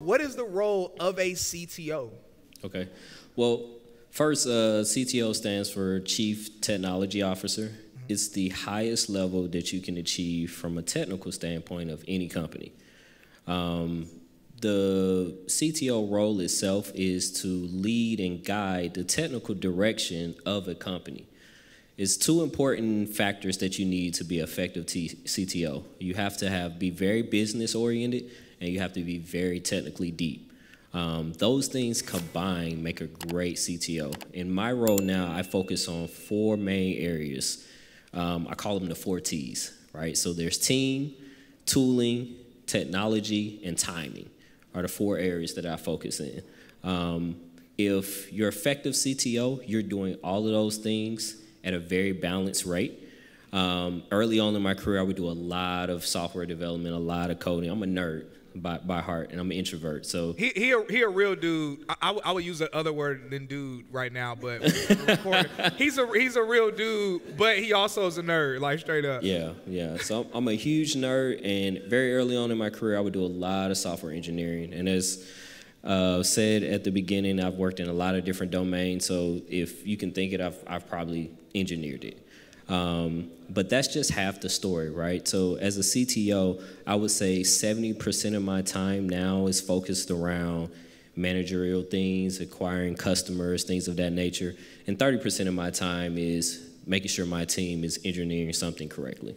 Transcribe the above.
What is the role of a CTO? Okay. Well, first, CTO stands for Chief Technology Officer. It's the highest level that you can achieve from a technical standpoint of any company. The CTO role itself is to lead and guide the technical direction of a company. It's two important factors that you need to be effective CTO. You have to be very business oriented, and you have to be very technically deep. Those things combined make a great CTO. In my role now, I focus on four main areas. I call them the four T's, right? So there's team, tooling, technology, and timing are the four areas that I focus in. If you're effective CTO, you're doing all of those things at a very balanced rate. Early on in my career, I would do a lot of software development, a lot of coding. I'm a nerd by heart, and I'm an introvert. So he a real dude. I would use another word than dude right now, but he's a real dude, but he also is a nerd, like straight up. Yeah, yeah. So I'm a huge nerd, and very early on in my career, I would do a lot of software engineering, and as said at the beginning, I've worked in a lot of different domains, so if you can think it, I've probably engineered it. But that's just half the story, right? So as a CTO, I would say 70% of my time now is focused around managerial things, acquiring customers, things of that nature, and 30% of my time is making sure my team is engineering something correctly.